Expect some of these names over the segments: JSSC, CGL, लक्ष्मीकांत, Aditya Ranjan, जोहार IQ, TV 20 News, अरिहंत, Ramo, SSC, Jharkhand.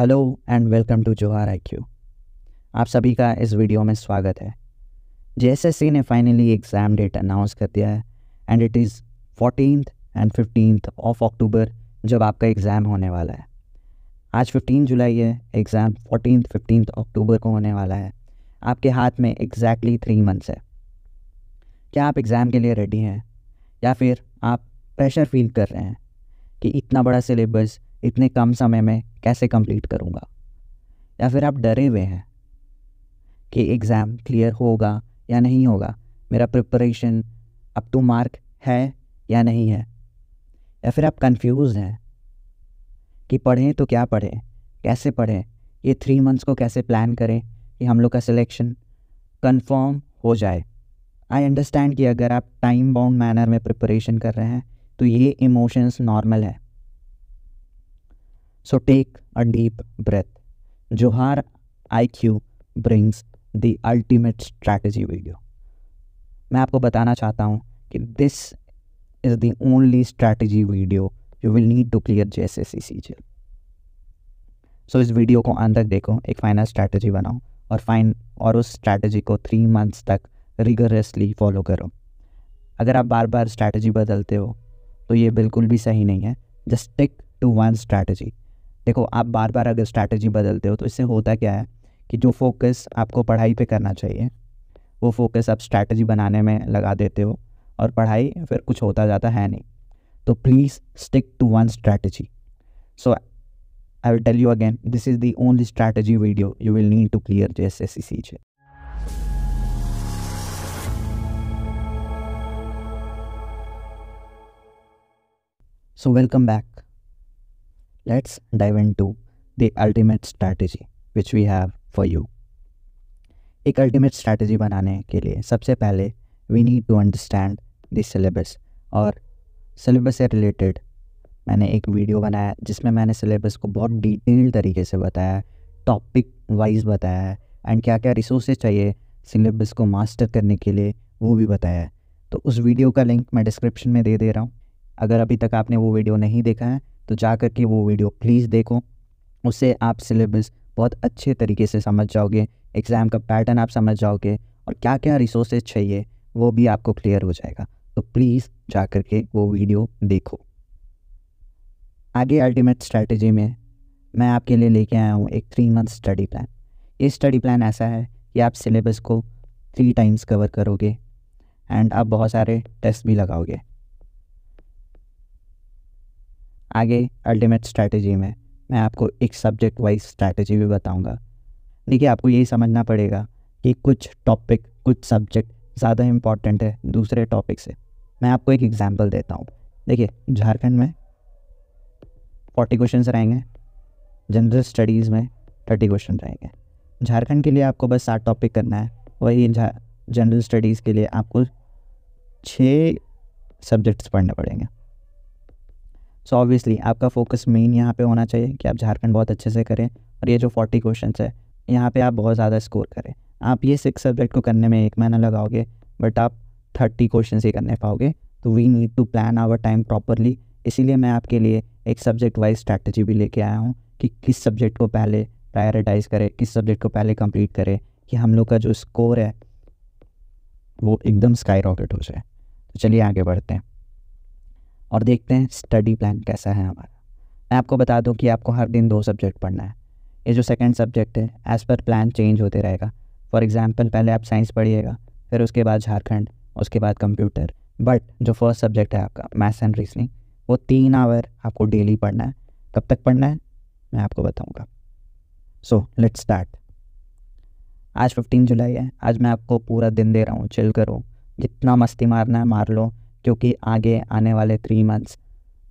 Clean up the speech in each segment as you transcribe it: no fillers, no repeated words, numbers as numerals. Hello and welcome to जोहार IQ। आप सभी का इस वीडियो में स्वागत है। JSSC ने फाइनली एग्ज़ाम डेट अनाउंस कर दिया है एंड इट इज़ 14 और 15 अक्टूबर जब आपका एग्ज़ाम होने वाला है। आज 15 जुलाई है, एग्ज़ाम 14-15 अक्टूबर को होने वाला है। आपके हाथ में एग्जैक्टली 3 मंथ्स है। क्या आप एग्ज़ाम के लिए रेडी हैं या फिर आप प्रेशर फील कर रहे हैं कि इतना बड़ा सिलेबस इतने कम समय में कैसे कंप्लीट करूँगा, या फिर आप डरे हुए हैं कि एग्ज़ाम क्लियर होगा या नहीं होगा, मेरा प्रिपरेशन अप टू मार्क है या नहीं है, या फिर आप कंफ्यूज हैं कि पढ़ें तो क्या पढ़ें, कैसे पढ़ें, ये 3 मंथ्स को कैसे प्लान करें कि हम लोग का सिलेक्शन कंफर्म हो जाए। आई अंडरस्टैंड कि अगर आप टाइम बाउंड मैनर में प्रिपरेशन कर रहे हैं तो ये इमोशंस नॉर्मल है। So take a deep breath. Johar IQ brings the ultimate strategy video. मैं आपको बताना चाहता हूँ कि this is the only strategy video you will need to clear JSSC CGL. So इस वीडियो को अंत तक देखो, एक फाइनल स्ट्रैटेजी बनाओ और उस स्ट्रैटेजी को 3 मंथ्स तक रिगरसली फॉलो करो। अगर आप बार बार स्ट्रैटेजी बदलते हो तो ये बिल्कुल भी सही नहीं है। Just stick to one strategy. देखो, आप बार बार अगर स्ट्रैटेजी बदलते हो तो इससे होता क्या है कि जो फोकस आपको पढ़ाई पे करना चाहिए वो फोकस आप स्ट्रैटेजी बनाने में लगा देते हो और पढ़ाई फिर कुछ होता जाता है नहीं। तो please stick to one strategy. So I will tell you again, this is the only strategy video you will need to clear JSSC CGL। So welcome back. Let's dive into the ultimate strategy which we have for you. एक ultimate strategy बनाने के लिए सबसे पहले we need to understand the syllabus, और syllabus से related मैंने एक वीडियो बनाया जिसमें मैंने syllabus को बहुत detailed तरीके से बताया है, topic wise बताया है and क्या क्या resources चाहिए syllabus को master करने के लिए वो भी बताया है। तो उस वीडियो का लिंक मैं डिस्क्रिप्शन में दे रहा हूँ। अगर अभी तक आपने वो वीडियो नहीं देखा है तो जा कर के वो वीडियो प्लीज़ देखो, उससे आप सिलेबस बहुत अच्छे तरीके से समझ जाओगे, एग्ज़ाम का पैटर्न आप समझ जाओगे और क्या क्या रिसोर्सेज चाहिए वो भी आपको क्लियर हो जाएगा। तो प्लीज़ जा कर के वो वीडियो देखो। आगे अल्टीमेट स्ट्रैटेजी में मैं आपके लिए लेके आया हूँ एक 3 मंथ स्टडी प्लान। ये स्टडी प्लान ऐसा है कि आप सिलेबस को 3 टाइम्स कवर करोगे एंड आप बहुत सारे टेस्ट भी लगाओगे। आगे अल्टीमेट स्ट्रैटेजी में मैं आपको एक सब्जेक्ट वाइज स्ट्रैटेजी भी बताऊंगा। देखिए, आपको यही समझना पड़ेगा कि कुछ टॉपिक, कुछ सब्जेक्ट ज़्यादा इम्पॉर्टेंट है दूसरे टॉपिक से। मैं आपको एक एग्जांपल देता हूँ। देखिए, झारखंड में 40 क्वेश्चन रहेंगे, जनरल स्टडीज़ में 30 क्वेश्चन रहेंगे। झारखंड के लिए आपको बस 7 टॉपिक करना है, वही जनरल स्टडीज़ के लिए आपको 6 सब्जेक्ट्स पढ़ने पड़ेंगे। सो ऑब्वियसली आपका फोकस मेन यहाँ पे होना चाहिए कि आप झारखंड बहुत अच्छे से करें और ये जो 40 क्वेश्चंस है यहाँ पे आप बहुत ज़्यादा स्कोर करें। आप ये 6 सब्जेक्ट को करने में 1 महीना लगाओगे बट आप 30 क्वेश्चंस ही करने पाओगे। तो we need to plan our time properly. इसीलिए मैं आपके लिए एक सब्जेक्ट वाइज स्ट्रैटेजी भी लेके आया हूँ कि किस सब्जेक्ट को पहले प्रायोरिटाइज़ करें, किस सब्जेक्ट को पहले कंप्लीट करें कि हम लोग का जो स्कोर है वो एकदम स्काई रॉकेट हो जाए। तो चलिए आगे बढ़ते हैं और देखते हैं स्टडी प्लान कैसा है हमारा। मैं आपको बता दूं कि आपको हर दिन 2 सब्जेक्ट पढ़ना है। ये जो सेकंड सब्जेक्ट है एज़ पर प्लान चेंज होते रहेगा। फॉर एग्जांपल, पहले आप साइंस पढ़िएगा, फिर उसके बाद झारखंड, उसके बाद कंप्यूटर। बट जो फर्स्ट सब्जेक्ट है आपका मैथ्स एंड रीजनिंग, वो 3 आवर आपको डेली पढ़ना है। कब तक पढ़ना है मैं आपको बताऊँगा। So let's start. आज 15 जुलाई है, आज मैं आपको पूरा दिन दे रहा हूँ, चिल करो, जितना मस्ती मारना है मार लो, क्योंकि आगे आने वाले 3 मंथ्स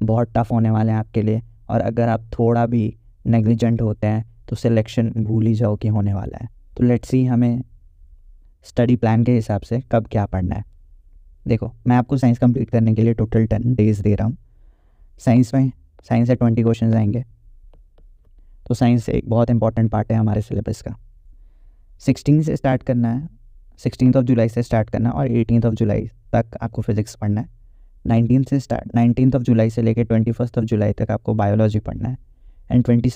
बहुत टफ होने वाले हैं आपके लिए। और अगर आप थोड़ा भी नेग्लिजेंट होते हैं तो सिलेक्शन भूल ही जाओ कि होने वाला है। तो लेट्स सी हमें स्टडी प्लान के हिसाब से कब क्या पढ़ना है। देखो, मैं आपको साइंस कंप्लीट करने के लिए टोटल 10 डेज़ दे रहा हूँ। साइंस से 20 क्वेश्चन आएंगे, तो साइंस एक बहुत इंपॉर्टेंट पार्ट है हमारे सिलेबस का। 16 से स्टार्ट करना है, 16 जुलाई से स्टार्ट करना है और 18 जुलाई तक आपको फिजिक्स पढ़ना है। 19 जुलाई से लेकर 21 जुलाई तक आपको बायोलॉजी पढ़ना है एंड 22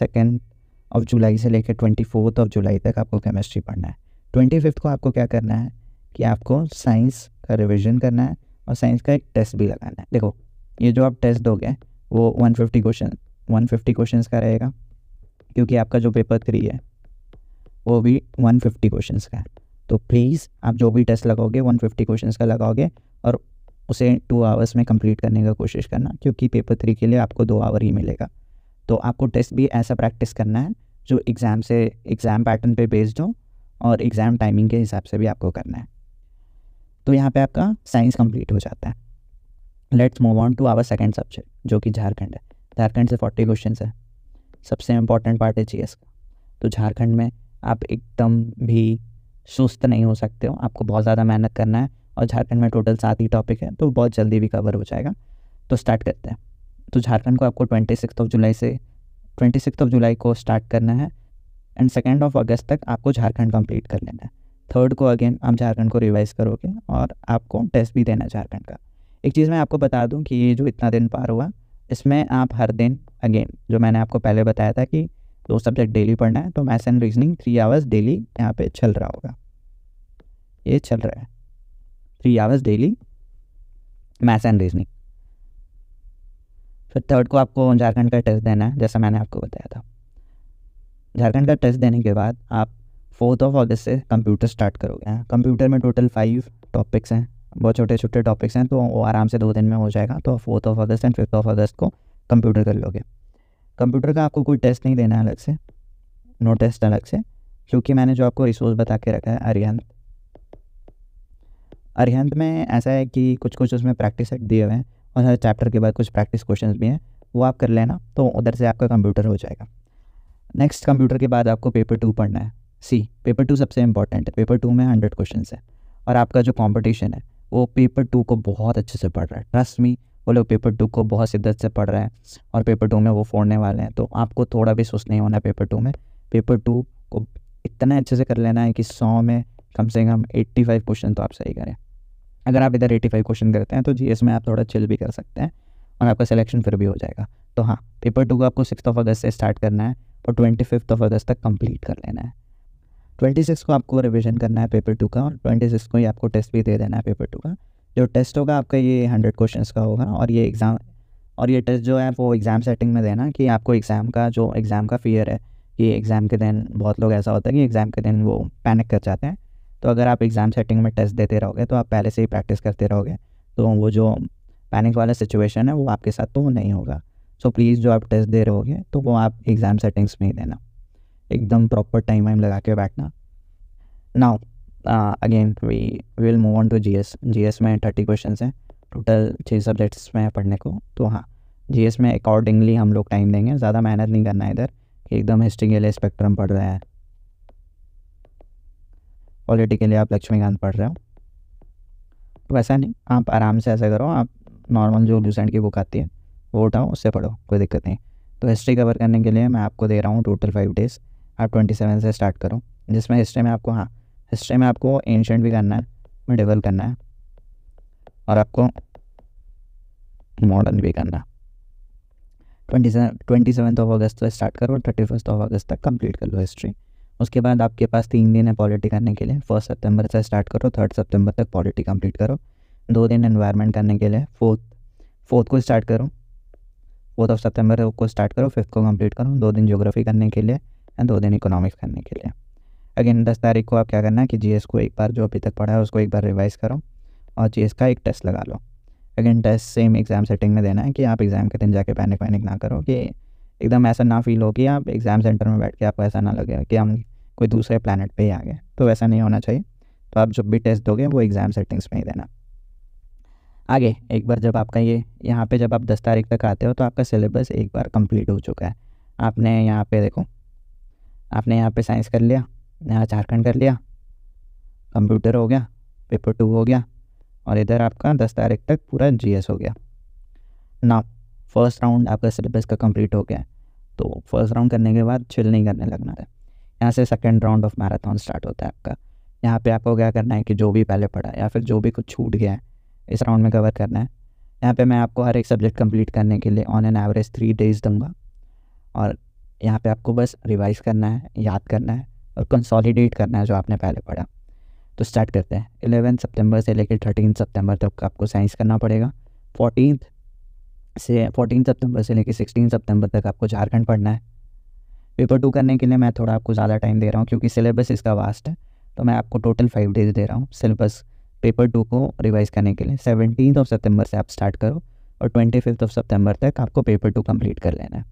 ऑफ जुलाई से लेकर 24 जुलाई तक आपको केमिस्ट्री पढ़ना है। 25 को आपको क्या करना है कि आपको साइंस का रिविजन करना है और साइंस का एक टेस्ट भी लगाना है। देखो ये जो आप टेस्ट दोगे वो 150 क्वेश्चन का रहेगा, क्योंकि आपका जो पेपर 3 है वो भी 150 क्वेश्चन का है। तो प्लीज़ आप जो भी टेस्ट लगाओगे 150 क्वेश्चन का लगाओगे और उसे 2 आवर्स में कंप्लीट करने का कोशिश करना, क्योंकि पेपर 3 के लिए आपको 2 आवर ही मिलेगा। तो आपको टेस्ट भी ऐसा प्रैक्टिस करना है जो एग्ज़ाम पैटर्न पे बेस्ड हो और एग्ज़ाम टाइमिंग के हिसाब से भी आपको करना है। तो यहाँ पे आपका साइंस कंप्लीट हो जाता है। Let's move on to our second subject जो कि झारखंड है। झारखंड से 40 क्वेश्चन है। सबसे इम्पॉर्टेंट पार्ट है जीएस का। तो झारखंड में आप एकदम भी सुस्त नहीं हो सकते हो, आपको बहुत ज़्यादा मेहनत करना है और झारखंड में टोटल 7 ही टॉपिक है, तो बहुत जल्दी भी कवर हो जाएगा। तो स्टार्ट करते हैं। तो झारखंड को आपको 26 जुलाई को स्टार्ट करना है एंड 2 अगस्त तक आपको झारखंड कंप्लीट कर लेना है। 3 को अगेन आप झारखंड को रिवाइज़ करोगे और आपको टेस्ट भी देना है झारखंड का। एक चीज़ मैं आपको बता दूं कि ये जो इतना दिन पार हुआ इसमें आप हर दिन अगेन जो मैंने आपको पहले बताया था कि 2 सब्जेक्ट डेली पढ़ना है, तो maths and reasoning 3 hours daily यहाँ पर चल रहा होगा। ये चल रहा है 3 hours daily maths and reasoning. फिर 3 को आपको झारखंड का टेस्ट देना है, जैसा मैंने आपको बताया था। झारखंड का टेस्ट देने के बाद आप 4 अगस्त से कंप्यूटर स्टार्ट करोगे। कंप्यूटर में टोटल 5 टॉपिक्स हैं, बहुत छोटे छोटे टॉपिक्स हैं, तो वो आराम से 2 दिन में हो जाएगा। तो 4 अगस्त एंड 5 अगस्त को कंप्यूटर कर लोगे। कंप्यूटर का आपको कोई टेस्ट नहीं देना अलग से, नो टेस्ट अलग से, क्योंकि मैंने जो आपको रिसोर्स बता के रखा है अरिहंत में ऐसा है कि कुछ उसमें प्रैक्टिस सेट दिए हुए हैं और हर चैप्टर के बाद कुछ प्रैक्टिस क्वेश्चंस भी हैं, वो आप कर लेना, तो उधर से आपका कंप्यूटर हो जाएगा। नेक्स्ट कंप्यूटर के बाद आपको पेपर 2 पढ़ना है। पेपर 2 सबसे इम्पॉर्टेंट है। पेपर 2 में 100 क्वेश्चन है और आपका जो कॉम्पिटिशन है वो पेपर 2 को बहुत अच्छे से पढ़ रहा है। ट्रस्ट मी, वो लोग पेपर 2 को बहुत शिद्दत से पढ़ रहे हैं और पेपर 2 में वो फोड़ने वाले हैं। तो आपको थोड़ा भी सुस्त नहीं होना है। पेपर 2 में पेपर 2 को इतना अच्छे से कर लेना है कि 100 में कम से कम 85 क्वेश्चन तो आप सही करें। अगर आप इधर 85 क्वेश्चन करते हैं तो जीएस में आप थोड़ा चिल भी कर सकते हैं और आपका सिलेक्शन फिर भी हो जाएगा। तो हाँ, पेपर 2 को आपको 6 अगस्त से स्टार्ट करना है और 25 अगस्त तक कंप्लीट कर लेना है। 26 को आपको रिवीजन करना है पेपर 2 का और 26 को ही आपको टेस्ट भी दे देना है पेपर 2 का। जो टेस्ट होगा आपका ये 100 क्वेश्चन का होगा और ये टेस्ट जो है वो एग्ज़ाम सेटिंग में देना, कि आपको एग्ज़ाम का फियर है कि एग्ज़ाम के दिन बहुत लोग ऐसा होता है कि एग्ज़ाम के दिन वो पैनिक कर जाते हैं। तो अगर आप एग्ज़ाम सेटिंग में टेस्ट देते रहोगे तो आप पहले से ही प्रैक्टिस करते रहोगे, तो वो जो पैनिक वाला सिचुएशन है वो आपके साथ तो नहीं होगा। सो प्लीज़ जो आप टेस्ट दे रहोगे तो वो आप एग्ज़ाम सेटिंग्स में ही देना, एकदम प्रॉपर टाइम लगा के बैठना। Now again we will move on to GS. GS में 30 क्वेश्चन हैं टोटल, 6 सब्जेक्ट्स में पढ़ने को। तो हाँ, जीएस में अकॉर्डिंगली हम लोग टाइम देंगे, ज़्यादा मेहनत नहीं करना इधर। एकदम हिस्ट्री के लिए स्पेक्ट्रम पढ़ रहा है, पॉलिटी के लिए आप लक्ष्मीकांत पढ़ रहे हो, तो ऐसा नहीं। आप आराम से ऐसा करो, आप नॉर्मल जो लूसेंट की बुक आती है वो उठाओ, उससे पढ़ो, कोई दिक्कत नहीं। तो हिस्ट्री कवर करने के लिए मैं आपको दे रहा हूँ टोटल 5 डेज़। आप 27 से स्टार्ट करो, जिसमें हिस्ट्री में आपको एंशेंट भी करना है, मिडिवल करना है और आपको मॉडर्न भी करना है। 27 अगस्त से स्टार्ट करो, 31 अगस्त तक कंप्लीट कर लो हिस्ट्री। उसके बाद आपके पास 3 दिन है पॉलिटी करने के लिए। 1 सितंबर से स्टार्ट करो, 3 सितंबर तक पॉलिटी कंप्लीट करो। 2 दिन एनवायरनमेंट करने के लिए, फोर्थ को स्टार्ट करो, 4 सितंबर को स्टार्ट करो, 5 को कंप्लीट करो। 2 दिन ज्योग्राफी करने के लिए एंड 2 दिन इकोनॉमिक्स करने के लिए। अगेन 10 तारीख को आप क्या करना है कि जीएस को एक बार जो अभी तक पढ़ा है उसको एक बार रिवाइज़ करो और जीएस का एक टेस्ट लगा लो। Again test same exam setting में देना है कि आप एग्ज़ाम के दिन जाके पैनिक ना करो, कि एकदम ऐसा ना फील हो कि आप एग्ज़ाम सेंटर में बैठ के आपको ऐसा ना लगे कि हम कोई दूसरे प्लानट पे ही आ गए, तो वैसा नहीं होना चाहिए। तो आप जब भी टेस्ट दोगे वो एग्ज़ाम सेटिंग्स में ही देना। आगे एक बार जब आपका ये यहाँ पे जब आप 10 तारीख तक आते हो तो आपका सिलेबस एक बार कंप्लीट हो चुका है। आपने यहाँ पे देखो, आपने यहाँ पे साइंस कर लिया, यहाँ झारखंड कर लिया, कंप्यूटर हो गया, पेपर 2 हो गया और इधर आपका 10 तारीख तक पूरा जीएस हो गया। नाउ 1st राउंड आपका सिलेबस का कंप्लीट हो गया। तो 1st राउंड करने के बाद चिल नहीं करने लगना है। यहाँ से 2nd round of marathon start होता है आपका। यहाँ पे आपको क्या करना है कि जो भी पहले पढ़ा या फिर जो भी कुछ छूट गया है इस राउंड में कवर करना है। यहाँ पे मैं आपको हर एक सब्जेक्ट कंप्लीट करने के लिए ऑन एन एवरेज 3 डेज़ दूँगा और यहाँ पे आपको बस रिवाइज करना है, याद करना है और कंसोलिडेट करना है जो आपने पहले पढ़ा। तो स्टार्ट करते हैं। 11 सितंबर से लेकर 13 सितंबर तक आपको साइंस करना पड़ेगा। 14 सितंबर से लेकर 16 सितंबर तक आपको झारखंड पढ़ना है। पेपर 2 करने के लिए मैं थोड़ा आपको ज़्यादा टाइम दे रहा हूँ क्योंकि सिलेबस इसका वास्ट है, तो मैं आपको टोटल 5 डेज दे रहा हूँ सिलेबस पेपर 2 को रिवाइज़ करने के लिए। 17 सितंबर से आप स्टार्ट करो और 25 सितंबर तक आपको पेपर 2 कम्प्लीट कर लेना है।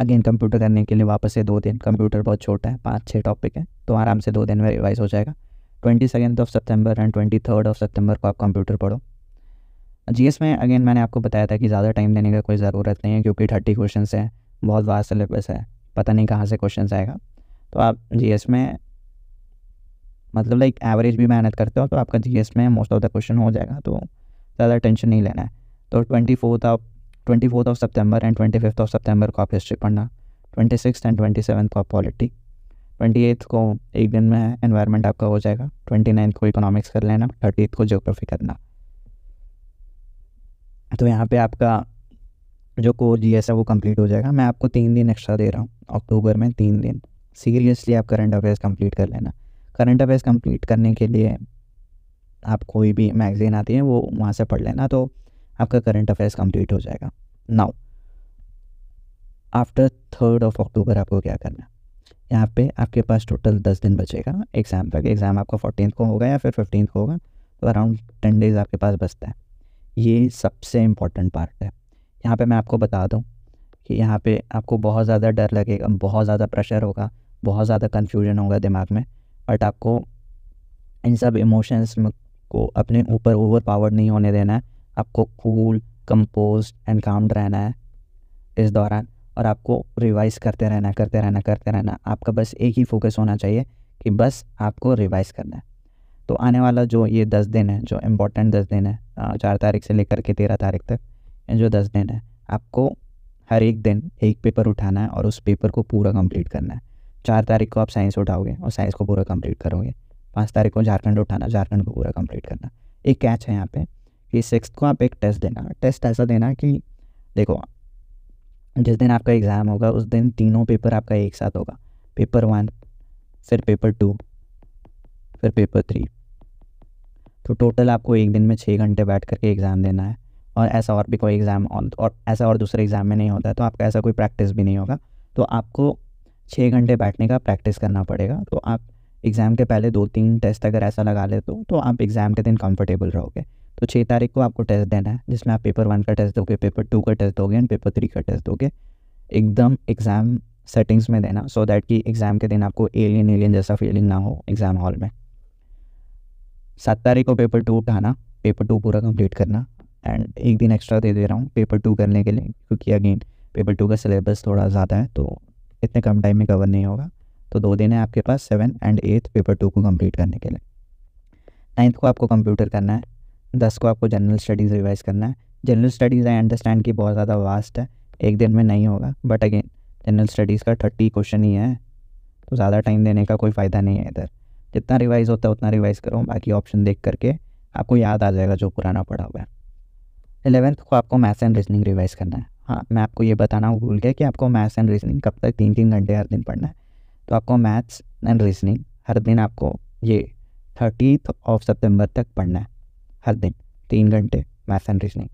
अगेन कंप्यूटर करने के लिए वापस से 2 दिन, कंप्यूटर बहुत छोटा है, 5-6 टॉपिक है, तो आराम से 2 दिन में रिवाइज़ हो जाएगा। 22 सितंबर एंड 23 सितंबर को आप कंप्यूटर पढ़ो। जीएस में अगेन मैंने आपको बताया था कि ज़्यादा टाइम देने का कोई ज़रूरत नहीं है क्योंकि 30 क्वेश्चन हैं, बहुत वास्ट सिलेबस है, पता नहीं कहाँ से क्वेश्चन आएगा। तो आप जीएस में मतलब लाइक एवरेज भी मेहनत करते हो तो आपका जीएस में मोस्ट ऑफ द क्वेश्चन हो जाएगा, तो ज़्यादा टेंशन नहीं लेना है। तो 24 सितंबर एंड 25 सितंबर को आप हिस्ट्री पढ़ना। 26 एंड 27 को आप पॉलिटी। 28 को एक दिन में एनवायरनमेंट आपका हो जाएगा। 29 को इकोनॉमिक्स कर लेना। 30 को ज्योग्राफी करना। तो यहाँ पे आपका जो कोर जीएस है वो कंप्लीट हो जाएगा। मैं आपको 3 दिन एक्स्ट्रा दे रहा हूँ अक्टूबर में, 3 दिन। सीरियसली आप करंट अफेयर्स कंप्लीट कर लेना। करंट अफेयर्स कंप्लीट करने के लिए आप कोई भी मैगज़ीन आती है वो वहाँ से पढ़ लेना, तो आपका करंट अफेयर्स कंप्लीट हो जाएगा। नाउ आफ्टर 3 अक्टूबर आपको क्या करना है, यहाँ पे आपके पास टोटल 10 दिन बचेगा एग्ज़ाम तक। एग्ज़ाम आपका 14 को होगा या फिर 15 को होगा, तो अराउंड 10 डेज आपके पास बचता है। ये सबसे इम्पॉर्टेंट पार्ट है। यहाँ पे मैं आपको बता दूँ कि यहाँ पे आपको बहुत ज़्यादा डर लगेगा, बहुत ज़्यादा प्रेशर होगा, बहुत ज़्यादा कन्फ्यूजन होगा दिमाग में, बट आपको इन सब इमोशंस को अपने ऊपर ओवरपावर्ड नहीं होने देना है। आपको कूल, कंपोज एंड काम रहना है इस दौरान, और आपको रिवाइज़ करते रहना। आपका बस एक ही फोकस होना चाहिए कि बस आपको रिवाइज़ करना है। तो आने वाला जो ये 10 दिन है, जो इम्पोर्टेंट 10 दिन है, 4 तारीख से लेकर के 13 तारीख तक, जो 10 दिन है, आपको हर एक दिन एक पेपर उठाना है और उस पेपर को पूरा कंप्लीट करना है। 4 तारीख को आप साइंस उठाओगे और साइंस को पूरा कंप्लीट करोगे। 5 तारीख को झारखंड उठाना, झारखंड को पूरा कंप्लीट करना। एक कैच है यहाँ पे कि 6 को आप एक टेस्ट देना। टेस्ट ऐसा देना कि देखो, जिस दिन आपका एग्ज़ाम होगा उस दिन तीनों पेपर आपका एक साथ होगा। पेपर 1, फिर पेपर 2, फिर पेपर 3। तो टोटल आपको एक दिन में 6 घंटे बैठ करके एग्ज़ाम देना है। और ऐसा और भी कोई एग्ज़ाम और ऐसा और दूसरे एग्ज़ाम में नहीं होता है, तो आपका ऐसा कोई प्रैक्टिस भी नहीं होगा। तो आपको 6 घंटे बैठने का प्रैक्टिस करना पड़ेगा। तो आप एग्ज़ाम के पहले 2-3 टेस्ट अगर ऐसा लगा लेते हो तो आप एग्ज़ाम के दिन कंफर्टेबल रहोगे। तो 6 तारीख को आपको टेस्ट देना है, जिसमें आप पेपर 1 का टेस्ट दोगे, पेपर 2 का टेस्ट दोगे एंड पेपर 3 का टेस्ट दोगे। एकदम एग्ज़ाम सेटिंग्स में देना, सो दैट कि एग्ज़ाम के दिन आपको एलियन जैसा फीलिंग ना हो एग्ज़ाम हॉल में। 7 तारीख को पेपर 2 उठाना, पेपर 2 पूरा कंप्लीट करना। एंड एक दिन एक्स्ट्रा दे रहा हूँ पेपर 2 करने के लिए, क्योंकि अगेन पेपर 2 का सिलेबस थोड़ा ज़्यादा है तो इतने कम टाइम में कवर नहीं होगा। तो 2 दिन है आपके पास, 7 एंड 8 पेपर 2 को कंप्लीट करने के लिए। 9 को आपको कंप्यूटर करना है। 10 को आपको जनरल स्टडीज़ रिवाइज़ करना है। जनरल स्टडीज़ आई अंडरस्टैंड कि बहुत ज़्यादा वास्ट है, एक दिन में नहीं होगा, बट अगेन जनरल स्टडीज़ का 30 क्वेश्चन ही है, तो ज़्यादा टाइम देने का कोई फ़ायदा नहीं है इधर। जितना रिवाइज़ होता है उतना रिवाइज़ करो, बाकी ऑप्शन देख करके आपको याद आ जाएगा जो पुराना पढ़ा हुआ है। 11 को आपको मैथ्स एंड रीजनिंग रिवाइज़ करना है। हाँ, मैं आपको ये बताना भूल गया कि आपको मैथ्स एंड रीजनिंग कब तक 3-3 घंटे हर दिन पढ़ना है। तो आपको मैथ्स एंड रीजनिंग हर दिन आपको ये 30 सितंबर तक पढ़ना है। हर दिन 3 घंटे maths and reasoning.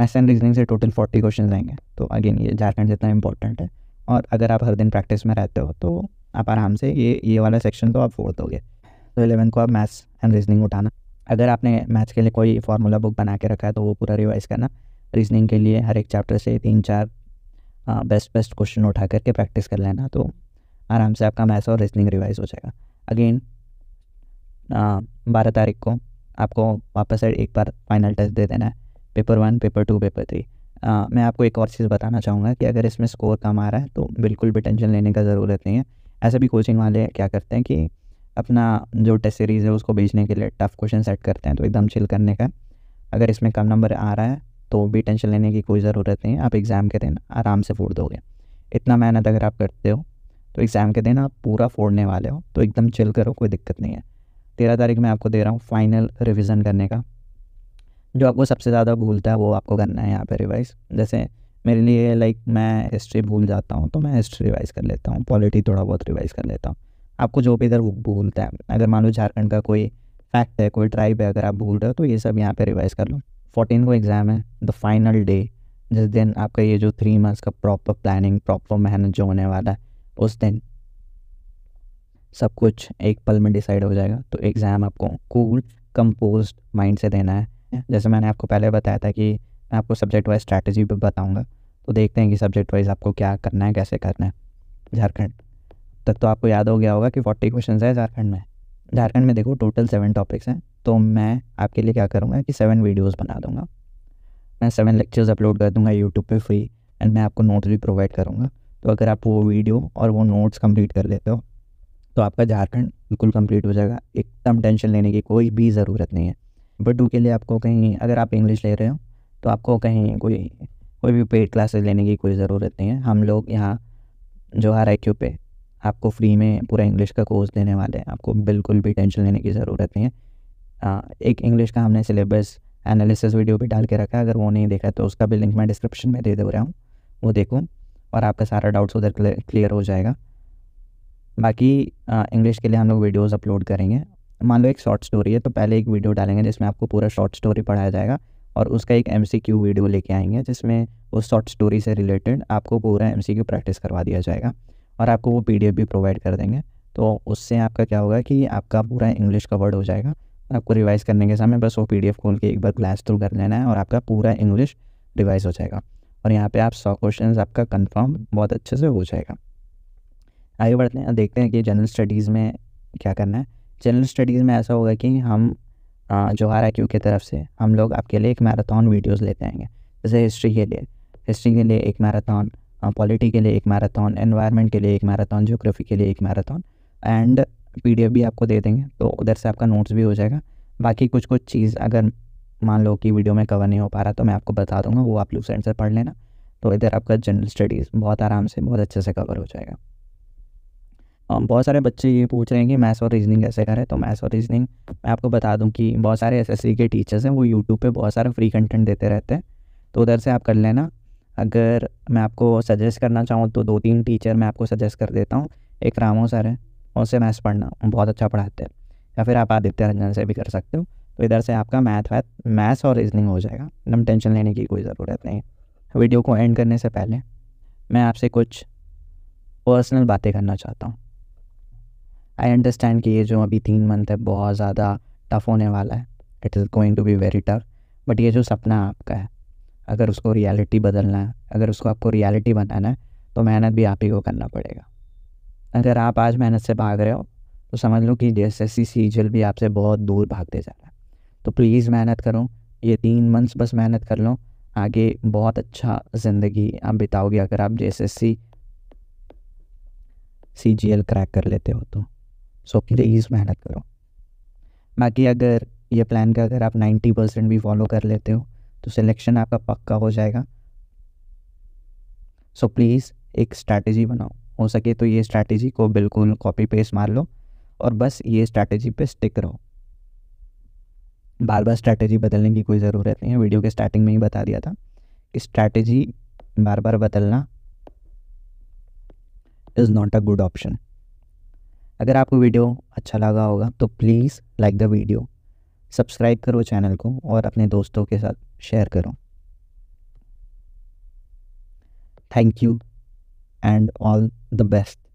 Maths and reasoning से टोटल 40 क्वेश्चन आएंगे। तो अगेन ये झारखंड जितना इंपॉर्टेंट है, और अगर आप हर दिन प्रैक्टिस में रहते हो तो आप आराम से ये वाला सेक्शन तो आप फोड़ दोगे। तो 11 को आप मैथ्स एंड रीजनिंग उठाना। अगर आपने मैथ्स के लिए कोई फार्मूला बुक बना के रखा है तो वो पूरा रिवाइज़ करना। रीजनिंग के लिए हर एक चैप्टर से 3-4 बेस्ट क्वेश्चन उठा करके प्रैक्टिस कर लेना, तो आराम से आपका मैथ्स और रीजनिंग रिवाइज़ हो जाएगा। अगेन 12 तारीख को आपको वापस से एक बार फाइनल टेस्ट दे देना है, पेपर 1, पेपर 2, पेपर 3। मैं आपको एक और चीज़ बताना चाहूँगा कि अगर इसमें स्कोर कम आ रहा है तो बिल्कुल भी टेंशन लेने का ज़रूरत नहीं है। ऐसे भी कोचिंग वाले क्या करते हैं कि अपना जो टेस्ट सीरीज़ है उसको बेचने के लिए टफ क्वेश्चन सेट करते हैं, तो एकदम चिल करने का। अगर इसमें कम नंबर आ रहा है तो भी टेंशन लेने की कोई ज़रूरत नहीं है, आप एग्ज़ाम के दिन आराम से फोड़ दोगे। इतना मेहनत अगर आप करते हो तो एग्ज़ाम के दिन आप पूरा फोड़ने वाले हो, तो एकदम चिल करो, कोई दिक्कत नहीं है। 13 तारीख में आपको दे रहा हूँ फाइनल रिवीजन करने का। जो आपको सबसे ज़्यादा भूलता है वो आपको करना है यहाँ पे रिवाइज़। जैसे मेरे लिए लाइक मैं हिस्ट्री भूल जाता हूँ तो मैं हिस्ट्री रिवाइज़ कर लेता हूँ, पॉलिटी थोड़ा बहुत रिवाइज़ कर लेता हूँ। आपको जो भी इधर भूलता है, अगर मान लो झारखंड का कोई फैक्ट है, कोई ट्राइब है, अगर आप भूल रहे हो तो ये सब यहाँ पे रिवाइज़ कर लो। 14 को एग्ज़ाम है, द फाइनल डे, जिस दिन आपका ये जो 3 मंथ्स का प्रॉपर प्लानिंग, प्रॉपर मेहनत जो होने वाला है, उस दिन सब कुछ एक पल में डिसाइड हो जाएगा। तो एग्ज़ाम आपको कूल कंपोज्ड माइंड से देना है। जैसे मैंने आपको पहले बताया था कि मैं आपको सब्जेक्ट वाइज स्ट्रैटेजी भी बताऊँगा, तो देखते हैं कि सब्जेक्ट वाइज आपको क्या करना है, कैसे करना है। झारखंड तक तो आपको याद हो गया होगा कि 40 क्वेश्चन है झारखंड में। झारखंड में देखो टोटल 7 टॉपिक्स हैं, तो मैं आपके लिए क्या करूँगा कि 7 वीडियोज़ बना दूँगा, मैं 7 लेक्चर्स अपलोड कर दूँगा यूट्यूब पे फ्री, एंड मैं आपको नोट्स भी प्रोवाइड करूँगा। तो अगर आप वो वीडियो और वो नोट्स कंप्लीट कर लेते हो तो आपका झारखंड बिल्कुल कंप्लीट हो जाएगा, एकदम टेंशन लेने की कोई भी ज़रूरत नहीं है। नंबर 2 के लिए आपको कहीं, अगर आप इंग्लिश ले रहे हो तो आपको कहीं कोई भी पेड क्लासेस लेने की कोई ज़रूरत नहीं है। हम लोग यहाँ जोहार IQ पे आपको फ्री में पूरा इंग्लिश का कोर्स देने वाले हैं, आपको बिल्कुल भी टेंशन लेने की ज़रूरत नहीं है। एक इंग्लिश का हमने सिलेबस एनालिसिस वीडियो भी डाल के रखा है, अगर वो नहीं देखा तो उसका भी लिंक मैं डिस्क्रिप्शन में दे दे रहा हूँ, वो देखो और आपका सारा डाउट्स उधर क्लियर हो जाएगा। बाकी इंग्लिश के लिए हम लोग वीडियोज़ अपलोड करेंगे। मान लो एक शॉर्ट स्टोरी है तो पहले एक वीडियो डालेंगे जिसमें आपको पूरा शॉर्ट स्टोरी पढ़ाया जाएगा, और उसका एक MCQ वीडियो लेके आएंगे जिसमें उस शॉर्ट स्टोरी से रिलेटेड आपको पूरा MCQ प्रैक्टिस करवा दिया जाएगा, और आपको वो PDF भी प्रोवाइड कर देंगे। तो उससे आपका क्या होगा कि आपका पूरा इंग्लिश कवर्ड हो जाएगा, और आपको रिवाइज़ करने के समय बस वो PDF खोल के एक बार क्लास थ्रू कर लेना है और आपका पूरा इंग्लिश रिवाइज़ हो जाएगा। और यहाँ पर आप 100 क्वेश्चन आपका कन्फर्म बहुत अच्छे से हो जाएगा। आगे बढ़ते हैं, देखते हैं कि जनरल स्टडीज़ में क्या करना है। जनरल स्टडीज़ में ऐसा होगा कि हम जोहार IQ की तरफ से हम लोग आपके लिए एक मैराथन वीडियोस लेते आएंगे, जैसे हिस्ट्री के लिए एक मैराथन, पॉलिटी के लिए एक मैराथन, एनवायरनमेंट के लिए एक मैराथन, ज्योग्राफी के लिए एक मैराथन, एंड PDF भी आपको दे देंगे। तो उधर से आपका नोट्स भी हो जाएगा। बाकी कुछ चीज़ अगर मान लो कि वीडियो में कवर नहीं हो पा रहा तो मैं आपको बता दूँगा, वो आप लूसेंट से पढ़ लेना। तो इधर आपका जनरल स्टडीज़ बहुत आराम से, बहुत अच्छे से कवर हो जाएगा। बहुत सारे बच्चे ये पूछ रहे हैं कि मैथ्स और रीजनिंग कैसे करें, तो मैथ्स और रीजनिंग मैं आपको बता दूं कि बहुत सारे SSC के टीचर्स हैं, वो यूट्यूब पे बहुत सारा फ्री कंटेंट देते रहते हैं, तो उधर से आप कर लेना। अगर मैं आपको सजेस्ट करना चाहूँ तो 2-3 टीचर मैं आपको सजेस्ट कर देता हूँ। एक रामो सर है, उनसे मैथ्स पढ़ना, बहुत अच्छा पढ़ाते हैं, या फिर आप आदित्य रंजन से भी कर सकते हो। तो इधर से आपका मैथ्स और रीजनिंग हो जाएगा, एकदम टेंशन लेने की कोई ज़रूरत नहीं। वीडियो को एंड करने से पहले मैं आपसे कुछ पर्सनल बातें करना चाहता हूँ। आई अंडरस्टैंड कि ये जो अभी 3 मंथ है बहुत ज़्यादा टफ़ होने वाला है, it is going to be very tough, but ये जो सपना आपका है अगर उसको रियलिटी बदलना है, अगर उसको आपको रियलिटी बनाना है तो मेहनत भी आप ही को करना पड़ेगा। अगर आप आज मेहनत से भाग रहे हो तो समझ लो कि JSSC CGL भी आपसे बहुत दूर भागते जा रहा है। तो प्लीज़ मेहनत करो, ये 3 मंथ्स बस मेहनत कर लो, आगे बहुत अच्छा ज़िंदगी आप बिताओगे अगर आप JSSC CGL क्रैक कर लेते हो तो। सो प्लीज़ मेहनत करो। बाकी अगर ये प्लान का अगर आप 90% भी फॉलो कर लेते हो तो सिलेक्शन आपका पक्का हो जाएगा। सो प्लीज़ एक स्ट्रैटेजी बनाओ, हो सके तो ये स्ट्रैटेजी को बिल्कुल कॉपी पेस्ट मार लो और बस ये स्ट्रैटेजी पे स्टिक रहो। बार बार स्ट्रैटेजी बदलने की कोई ज़रूरत नहीं है, वीडियो के स्टार्टिंग में ही बता दिया था कि स्ट्रैटेजी बार बार बदलना is not a good option. अगर आपको वीडियो अच्छा लगा होगा तो please like the video, subscribe करो चैनल को और अपने दोस्तों के साथ शेयर करो। Thank you and all the best.